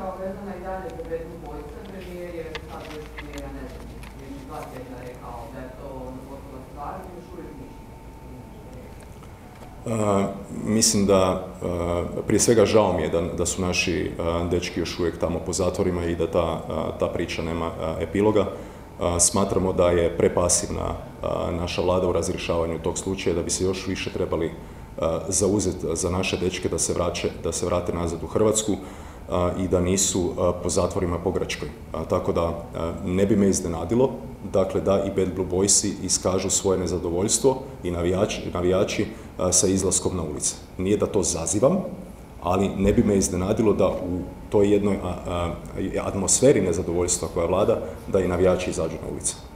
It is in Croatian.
kao vezana i dalje u Bad Blue Boysa, premijer je sad još nije, ja ne znam, još dva tjedna rekao da je to potpuna stvar i još uvijek ništa. Mislim da, prije svega žao mi je da su naši dečki još uvijek tamo po zatvorima i da ta priča nema epiloga. Smatramo da je prepasivna naša vlada u razrješavanju tog slučaja, da bi se još više trebali zauzeti za naše dečke da se vrate nazad u Hrvatsku i da nisu po zatvorima po Grčkoj. Tako da ne bi me iznenadilo, dakle, da i Bad Blue Boysi iskažu svoje nezadovoljstvo i navijači sa izlaskom na ulice. Nije da to zazivam, ali ne bi me iznenadilo da u toj jednoj atmosferi nezadovoljstva koja vlada, da i navijači izađu na ulice.